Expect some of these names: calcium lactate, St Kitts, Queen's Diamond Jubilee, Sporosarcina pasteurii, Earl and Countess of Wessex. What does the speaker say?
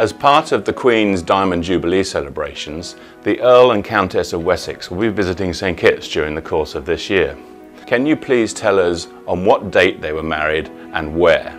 As part of the Queen's Diamond Jubilee celebrations, the Earl and Countess of Wessex will be visiting St Kitts during the course of this year. Can you please tell us on what date they were married and where?